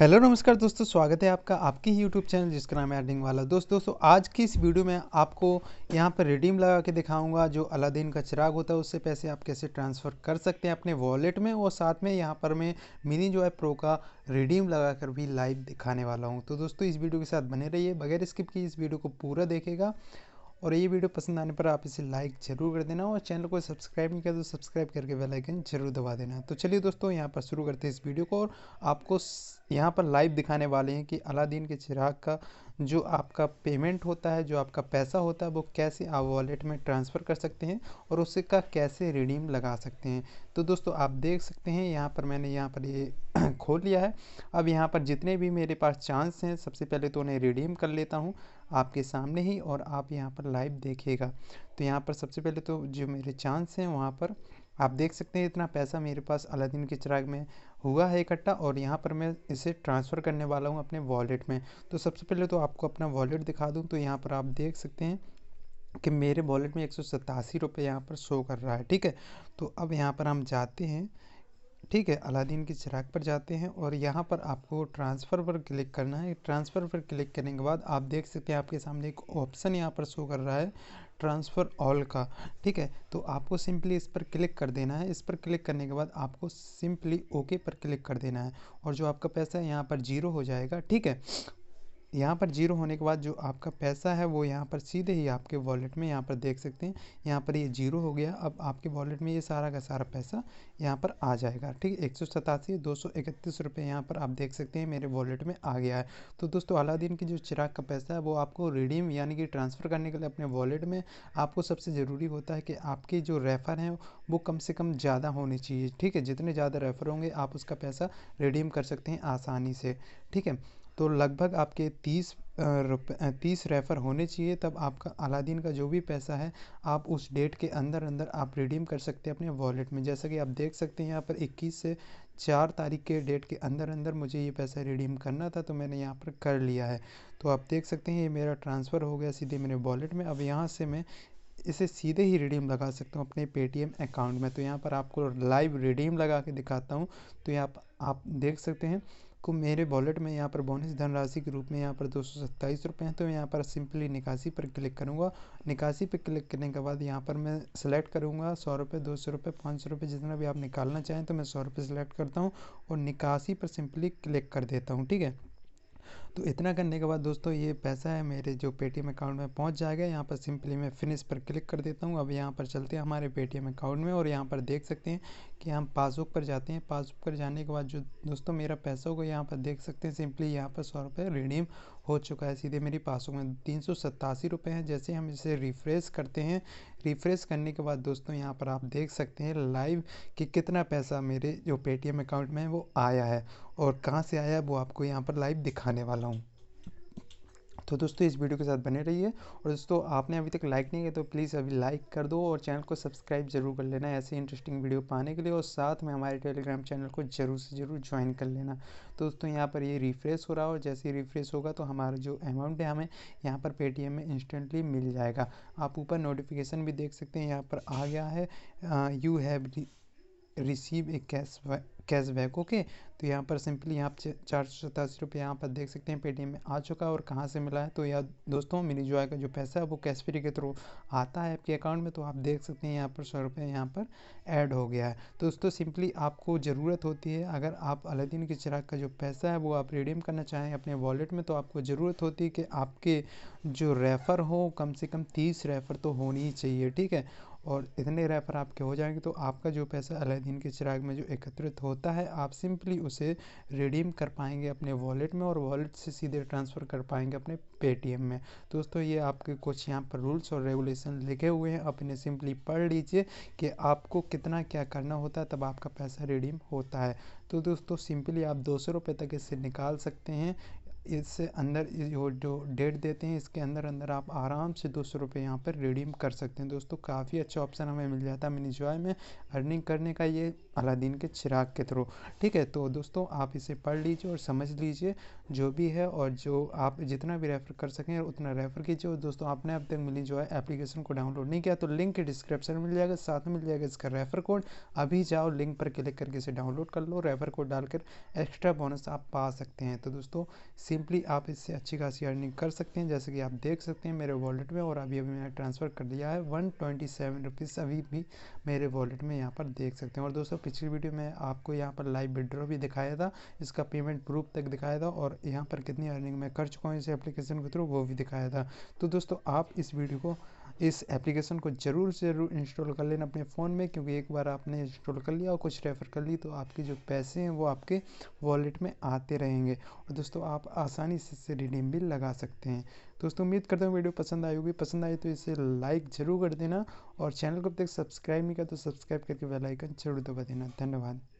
Hello नमस्कार दोस्तों, स्वागत है आपका आपकी ही यूट्यूब चैनल जिसका नाम है अर्निंग वाला दोस्त। दोस्तों आज की इस वीडियो में आपको यहां पर रिडीम लगा के दिखाऊंगा जो अलादीन का चिराग होता है, उससे पैसे आप कैसे ट्रांसफ़र कर सकते हैं अपने वॉलेट में। और साथ में यहां पर मैं मिनी जॉय प्रो का रिडीम लगा कर भी लाइव दिखाने वाला हूँ। तो दोस्तों इस वीडियो के साथ बने रहिए, बगैर स्किप किए इस वीडियो को पूरा देखेगा। और ये वीडियो पसंद आने पर आप इसे लाइक ज़रूर कर देना और चैनल को सब्सक्राइब नहीं किया तो सब्सक्राइब करके बेल आइकन जरूर दबा देना। तो चलिए दोस्तों यहाँ पर शुरू करते हैं इस वीडियो को। और आपको यहाँ पर लाइव दिखाने वाले हैं कि अलादीन के चिराग का जो आपका पेमेंट होता है, जो आपका पैसा होता है, वो कैसे आप वॉलेट में ट्रांसफ़र कर सकते हैं और उसका कैसे रिडीम लगा सकते हैं। तो दोस्तों आप देख सकते हैं यहाँ पर मैंने ये खोल लिया है। अब यहाँ पर जितने भी मेरे पास चांस हैं सबसे पहले तो उन्हें रिडीम कर लेता हूँ आपके सामने ही, और आप यहाँ पर लाइव देखिएगा। तो यहाँ पर सबसे पहले तो जो मेरे चांस हैं वहाँ पर आप देख सकते हैं इतना पैसा मेरे पास अलादीन के चिराग में हुआ है इकट्ठा, और यहाँ पर मैं इसे ट्रांसफ़र करने वाला हूँ अपने वॉलेट में। तो सबसे पहले तो आपको अपना वॉलेट दिखा दूँ। तो यहाँ पर आप देख सकते हैं कि मेरे वॉलेट में 187 रुपये यहाँ पर शो कर रहा है, ठीक है। तो अब यहाँ पर हम जाते हैं, ठीक है, अलादीन के चिराग पर जाते हैं और यहाँ पर आपको ट्रांसफ़र पर क्लिक करना है। ट्रांसफ़र पर क्लिक करने के बाद आप देख सकते हैं आपके सामने एक ऑप्शन यहाँ पर शो कर रहा है ट्रांसफ़र ऑल का, ठीक है। तो आपको सिंपली इस पर क्लिक कर देना है। इस पर क्लिक करने के बाद आपको सिंपली ओके पर क्लिक कर देना है और जो आपका पैसा है यहाँ पर जीरो हो जाएगा, ठीक है। यहाँ पर जीरो होने के बाद जो आपका पैसा है वो यहाँ पर सीधे ही आपके वॉलेट में, यहाँ पर देख सकते हैं यहाँ पर ये जीरो हो गया। अब आपके वॉलेट में ये सारा का सारा पैसा यहाँ पर आ जाएगा, ठीक है। 187,231 रुपये यहाँ पर आप देख सकते हैं मेरे वॉलेट में आ गया है। तो दोस्तों अलादीन की जो चिराग का पैसा है वो आपको रिडीम यानी कि ट्रांसफ़र करने के लिए अपने वॉलेट में आपको सबसे ज़रूरी होता है कि आपके जो रेफ़र हैं वो कम से कम ज़्यादा होने चाहिए, ठीक है। जितने ज़्यादा रेफ़र होंगे आप उसका पैसा रिडीम कर सकते हैं आसानी से, ठीक है। तो लगभग आपके 30 रेफ़र होने चाहिए, तब आपका अलादीन का जो भी पैसा है आप उस डेट के अंदर अंदर आप रिडीम कर सकते हैं अपने वॉलेट में। जैसा कि आप देख सकते हैं यहाँ पर 21 से 4 तारीख के डेट के अंदर अंदर मुझे ये पैसा रिडीम करना था, तो मैंने यहाँ पर कर लिया है। तो आप देख सकते हैं ये मेरा ट्रांसफ़र हो गया सीधे मेरे वॉलेट में। अब यहाँ से मैं इसे सीधे ही रिडीम लगा सकता हूँ अपने पेटीएम अकाउंट में। तो यहाँ पर आपको लाइव रिडीम लगा के दिखाता हूँ। तो यहाँ आप देख सकते हैं को मेरे वॉलेट में यहाँ पर बोनस धनराशि के रूप में यहाँ पर 227 रुपये हैं। तो यहाँ पर सिंपली निकासी पर क्लिक करूँगा। निकासी पर क्लिक करने के बाद यहाँ पर मैं सेलेक्ट करूँगा 100 रुपये, 200 रुपये, 500 रुपये, जितना भी आप निकालना चाहें। तो मैं 100 रुपये सेलेक्ट करता हूँ और निकासी पर सिंपली क्लिक कर देता हूँ, ठीक है। तो इतना करने के बाद दोस्तों ये पैसा है मेरे जो पेटीएम अकाउंट में पहुंच जाएगा। यहाँ पर सिंपली मैं फिनिश पर क्लिक कर देता हूँ। अब यहाँ पर चलते हैं हमारे पेटीएम अकाउंट में और यहाँ पर देख सकते हैं कि हम पासबुक पर जाते हैं। पासबुक पर जाने के बाद जो दोस्तों मेरा पैसा होगा यहाँ पर देख सकते हैं सिंपली यहाँ पर 100 रुपये रिडीम हो चुका है सीधे मेरी पासबुक में। 387 रुपये हैं। जैसे हम इसे रिफ़्रेश करते हैं, रिफ़्रेश करने के बाद दोस्तों यहाँ पर आप देख सकते हैं लाइव कि कितना पैसा मेरे जो पेटीएम अकाउंट में वो आया है और कहाँ से आया है वो आपको यहाँ पर लाइव दिखाने वाला हूँ। तो दोस्तों इस वीडियो के साथ बने रहिए। और दोस्तों आपने अभी तक लाइक नहीं किया तो प्लीज़ अभी लाइक कर दो और चैनल को सब्सक्राइब जरूर कर लेना ऐसे इंटरेस्टिंग वीडियो पाने के लिए। और साथ में हमारे टेलीग्राम चैनल को ज़रूर से ज़रूर ज्वाइन कर लेना। तो दोस्तों यहाँ पर ये रिफ़्रेश हो रहा है और जैसे ही रिफ़्रेश होगा तो हमारा जो अमाउंट है हमें यहाँ पर पेटीएम में इंस्टेंटली मिल जाएगा। आप ऊपर नोटिफिकेशन भी देख सकते हैं यहाँ पर आ गया है you have receive a cashback, okay. तो यहाँ पर सिंपली यहाँ 487 रुपये यहाँ पर देख सकते हैं पेटीएम में आ चुका है। और कहाँ से मिला है तो यार दोस्तों मिनी जॉय का जो पैसा है वो कैश फ्री के थ्रू आता है आपके अकाउंट में। तो आप देख सकते हैं यहाँ पर 100 रुपये यहाँ पर ऐड हो गया है। तो दोस्तों सिंपली आपको ज़रूरत होती है, अगर आप अलादीन के चिराग का जो पैसा है वो आप रिडीम करना चाहें अपने वॉलेट में, तो आपको ज़रूरत होती है कि आपके जो रेफ़र हो कम से कम 30 रेफ़र तो होनी ही चाहिए, ठीक है। और इतने रेफ़र आपके हो जाएंगे तो आपका जो पैसा अलादीन के चिराग में जो एकत्रित होता है आप सिंपली उसे रिडीम कर पाएंगे अपने वॉलेट में और वॉलेट से सीधे ट्रांसफ़र कर पाएंगे अपने पेटीएम में। दोस्तों ये आपके कुछ यहाँ पर रूल्स और रेगुलेशन लिखे हुए हैं, आप इन्हें सिंपली पढ़ लीजिए कि आपको कितना क्या करना होता है तब आपका पैसा रिडीम होता है। तो दोस्तों सिंपली आप 200 रुपये तक इसे निकाल सकते हैं इससे अंदर जो डेट देते हैं इसके अंदर अंदर आप आराम से 200 रुपये यहाँ पर रिडीम कर सकते हैं। दोस्तों काफ़ी अच्छा ऑप्शन हमें मिल जाता है मिनीजॉय में अर्निंग करने का, ये अलादीन के चिराग के थ्रू। ठीक है, तो दोस्तों आप इसे पढ़ लीजिए और समझ लीजिए जो भी है, और जो आप जितना भी रेफ़र कर सकें उतना रेफ़र कीजिए। और दोस्तों आपने अब तक मिनीजॉय एप्लीकेशन को डाउनलोड नहीं किया तो लिंक के डिस्क्रिप्शन में मिल जाएगा, साथ में मिल जाएगा इसका रेफ़र कोड। अभी जाओ, लिंक पर क्लिक करके इसे डाउनलोड कर लो, रेफ़र कोड डालकर एक्स्ट्रा बोनस आप पा सकते हैं। तो दोस्तों सिंपली आप इससे अच्छी खासी अर्निंग कर सकते हैं, जैसे कि आप देख सकते हैं मेरे वॉलेट में, और अभी अभी मैंने ट्रांसफ़र कर दिया है 127 रुपीज़, अभी भी मेरे वॉलेट में यहाँ पर देख सकते हैं। और दोस्तों पिछली वीडियो में आपको यहाँ पर लाइव विड्रॉ भी दिखाया था, इसका पेमेंट प्रूफ तक दिखाया था, और यहाँ पर कितनी अर्निंग मैं कर चुका हूँ इस एप्लीकेशन के थ्रू वो भी दिखाया था। तो दोस्तों आप इस वीडियो को, इस एप्लीकेशन को ज़रूर इंस्टॉल कर लेना अपने फ़ोन में, क्योंकि एक बार आपने इंस्टॉल कर लिया और कुछ रेफ़र कर ली तो आपके जो पैसे हैं वो आपके वॉलेट में आते रहेंगे। और दोस्तों आप आसानी से इससे रिडीम भी लगा सकते हैं। दोस्तों उम्मीद करता हूँ वीडियो पसंद आई होगी, पसंद आई तो इसे लाइक ज़रूर कर देना, और चैनल को अब तक सब्सक्राइब नहीं किया तो सब्सक्राइब करके बेल आइकन ज़रूर दबा देना। धन्यवाद।